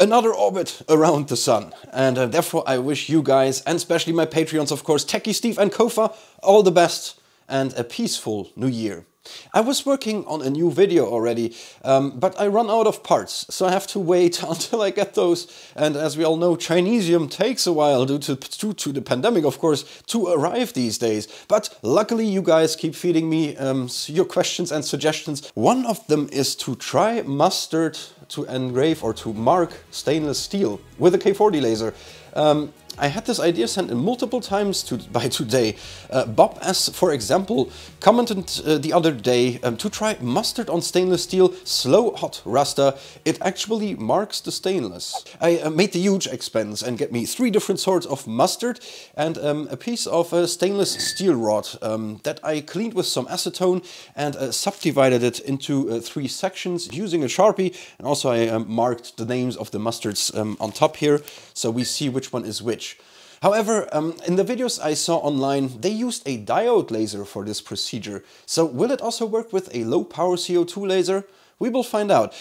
another orbit around the sun. And therefore I wish you guys, and especially my Patreons of course, Techie Steve and Kofa, all the best and a peaceful new year. I was working on a new video already, but I run out of parts, so I have to wait until I get those. And as we all know, Chinesium takes a while due to the pandemic, of course, to arrive these days. But luckily you guys keep feeding me your questions and suggestions. One of them is to try mustard to engrave or to mark stainless steel with a K40 laser. I had this idea sent in multiple times by today. Bob S., for example, commented the other day to try mustard on stainless steel, slow hot rasta. It actually marks the stainless. I made the huge expense and get me 3 different sorts of mustard and a piece of stainless steel rod that I cleaned with some acetone and subdivided it into 3 sections using a Sharpie. And also I marked the names of the mustards on top here, so we see which one is which. However, in the videos I saw online, they used a diode laser for this procedure. So will it also work with a low power CO2 laser? We will find out.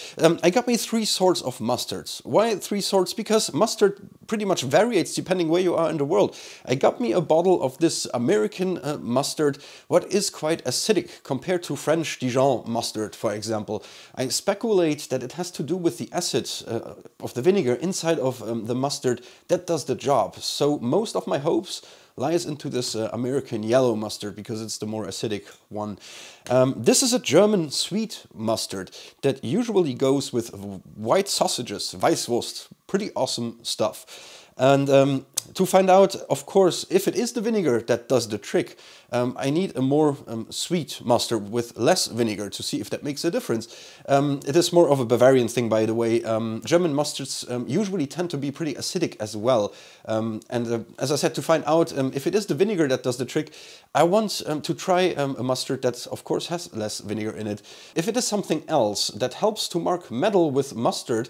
I got me 3 sorts of mustards. Why 3 sorts? Because mustard pretty much varies depending where you are in the world. I got me a bottle of this American mustard, what is quite acidic compared to French Dijon mustard, for example. I speculate that it has to do with the acid of the vinegar inside of the mustard that does the job. So most of my hopes lies into this American yellow mustard because it's the more acidic one. This is a German sweet mustard that usually goes with white sausages, Weisswurst, pretty awesome stuff. And to find out, of course, if it is the vinegar that does the trick, I need a more sweet mustard with less vinegar to see if that makes a difference. It is more of a Bavarian thing, by the way. German mustards usually tend to be pretty acidic as well. And as I said, to find out if it is the vinegar that does the trick, I want to try a mustard that, of course, has less vinegar in it. If it is something else that helps to mark metal with mustard,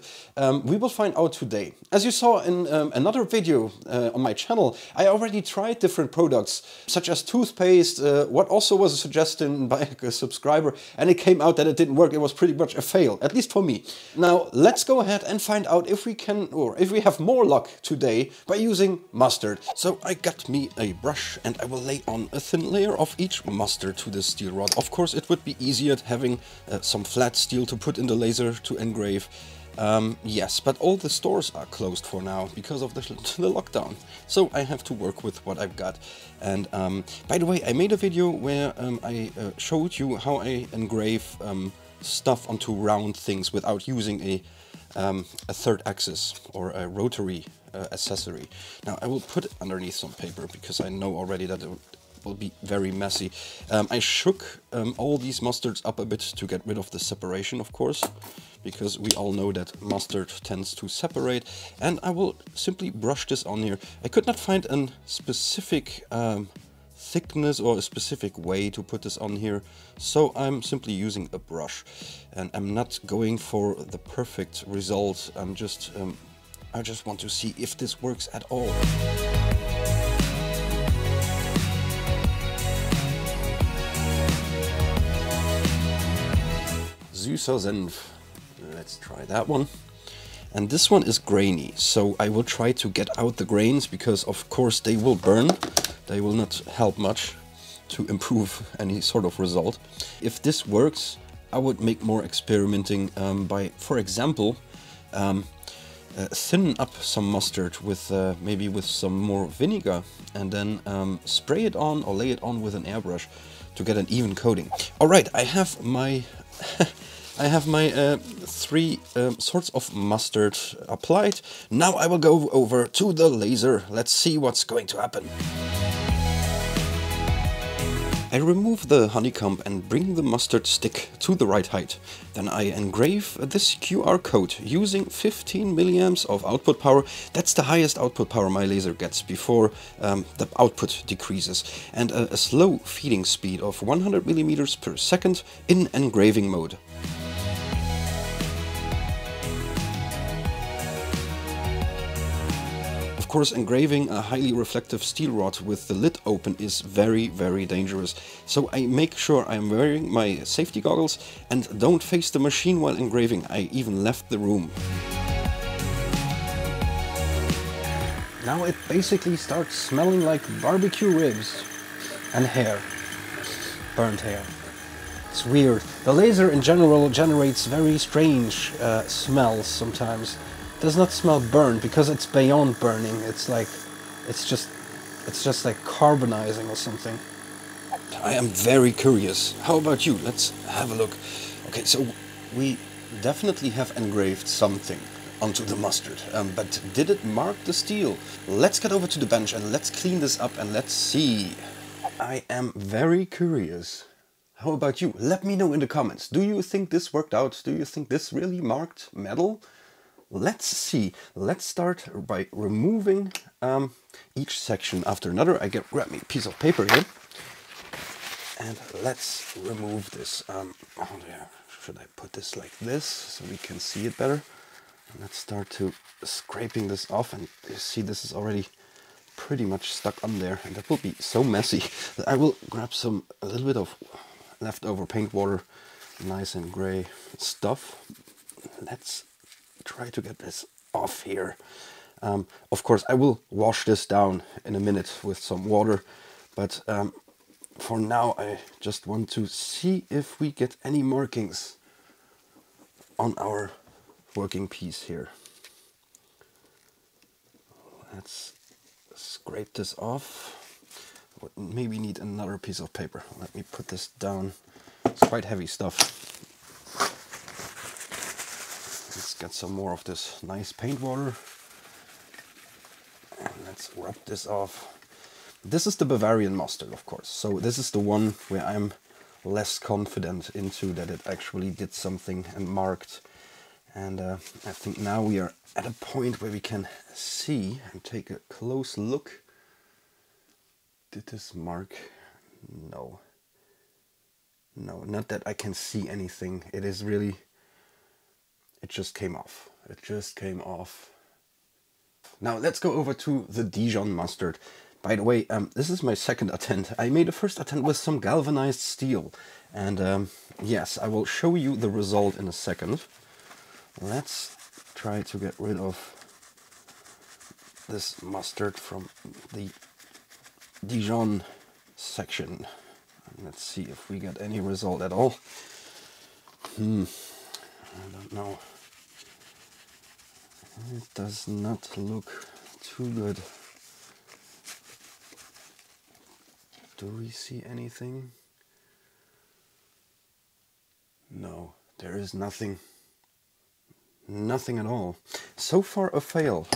we will find out today. As you saw in another video on my channel, I already tried different products such as toothpaste, what also was a suggestion by a subscriber, and it came out that it didn't work. It was pretty much a fail, at least for me. Now let's go ahead and find out if we can, or if we have more luck today by using mustard. So I got me a brush and I will lay on a thin layer of each mustard to the steel rod. Of course it would be easier having some flat steel to put in the laser to engrave. Yes, but all the stores are closed for now because of the lockdown. So I have to work with what I've got. And by the way, I made a video where I showed you how I engrave stuff onto round things without using a third axis or a rotary accessory. Now I will put it underneath some paper because I know already that it will be very messy. I shook all these mustards up a bit to get rid of the separation, of course, because we all know that mustard tends to separate. And I will simply brush this on here. I could not find a specific thickness or a specific way to put this on here, so I'm simply using a brush. And I'm not going for the perfect result. I'm just, I just want to see if this works at all. Süßer Senf. Let's try that one. And this one is grainy, so I will try to get out the grains because of course they will burn. They will not help much to improve any sort of result. If this works, I would make more experimenting by, for example, thin up some mustard with maybe with some more vinegar and then spray it on or lay it on with an airbrush to get an even coating. All right, I have my I have my 3 sorts of mustard applied. Now I will go over to the laser. Let's see what's going to happen. I remove the honeycomb and bring the mustard stick to the right height. Then I engrave this QR code using 15 milliamps of output power. That's the highest output power my laser gets before the output decreases. And a slow feeding speed of 100 millimeters per second in engraving mode. Of course, engraving a highly reflective steel rod with the lid open is very, very dangerous. So I make sure I'm wearing my safety goggles and don't face the machine while engraving. I even left the room. Now it basically starts smelling like barbecue ribs and hair, burnt hair. It's weird. The laser in general generates very strange smells sometimes. It does not smell burnt because it's beyond burning. It's like, it's just like carbonizing or something. I am very curious. How about you? Let's have a look. Okay, so we definitely have engraved something onto the mustard, but did it mark the steel? Let's get over to the bench and let's clean this up and let's see. I am very curious. How about you? Let me know in the comments. Do you think this worked out? Do you think this really marked metal? Let's see. Let's start by removing each section after another. I grab me a piece of paper here. And let's remove this. Oh yeah. Should I put this like this so we can see it better? And let's start to scraping this off, and you see this is already pretty much stuck on there, and that will be so messy. I will grab a little bit of leftover paint water, nice and gray stuff. Let's try to get this off here. Of course, I will wash this down in a minute with some water, but for now I just want to see if we get any markings on our working piece here. Let's scrape this off. Maybe need another piece of paper. Let me put this down. It's quite heavy stuff. Let's get some more of this nice paint water. And let's rub this off. This is the Bavarian mustard, of course. So this is the one where I'm less confident into that it actually did something and marked. And I think now we are at a point where we can see and take a close look. Did this mark? No. No, not that I can see anything. It is really... it just came off. It just came off. Now let's go over to the Dijon mustard. By the way, this is my second attempt. I made a first attempt with some galvanized steel. And yes, I will show you the result in a second. Let's try to get rid of this mustard from the Dijon section. Let's see if we get any result at all. I don't know. It does not look too good. Do we see anything? No, there is nothing. Nothing at all. So far a fail.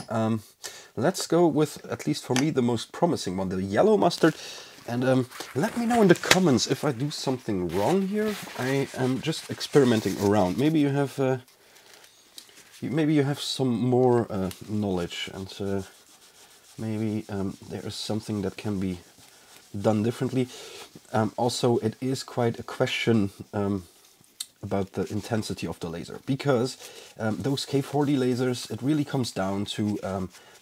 Let's go with, at least for me, the most promising one, the yellow mustard. And let me know in the comments if I do something wrong here. I am just experimenting around. Maybe you have some more knowledge, and maybe there is something that can be done differently. Also, it is quite a question about the intensity of the laser, because those K40 lasers, it really comes down to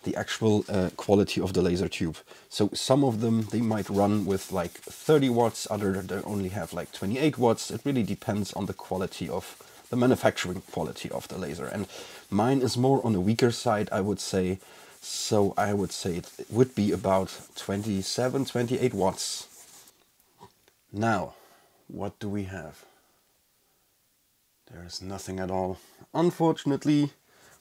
the actual quality of the laser tube. So some of them, they might run with like 30 watts, other they only have like 28 watts. It really depends on the quality of the manufacturing quality of the laser. And mine is more on the weaker side, I would say. So I would say it would be about 27, 28 watts. Now, what do we have? There is nothing at all. Unfortunately,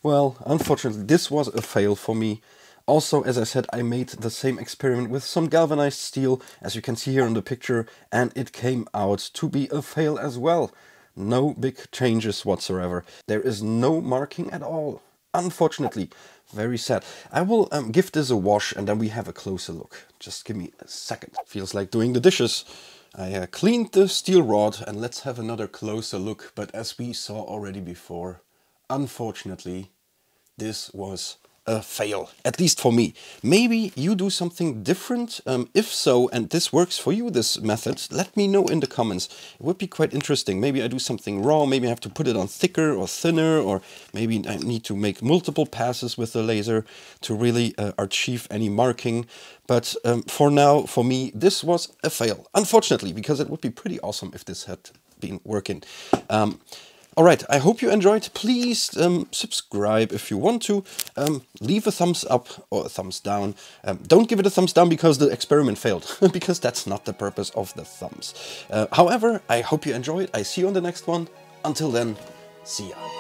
well, unfortunately, this was a fail for me. Also, as I said, I made the same experiment with some galvanized steel, as you can see here in the picture, and it came out to be a fail as well. No big changes whatsoever. There is no marking at all. Unfortunately, very sad. I will give this a wash and then we have a closer look. Just give me a second. Feels like doing the dishes. I cleaned the steel rod and let's have another closer look. But as we saw already before, unfortunately, this was a fail, at least for me. Maybe you do something different. If so, and this works for you, this method, let me know in the comments. It would be quite interesting. Maybe I do something wrong. Maybe I have to put it on thicker or thinner, or maybe I need to make multiple passes with the laser to really achieve any marking. But for now, for me, this was a fail, unfortunately, because it would be pretty awesome if this had been working. All right, I hope you enjoyed. Please subscribe if you want to. Leave a thumbs up or a thumbs down. Don't give it a thumbs down because the experiment failed, because that's not the purpose of the thumbs. However, I hope you enjoyed. I see you on the next one. Until then, see ya.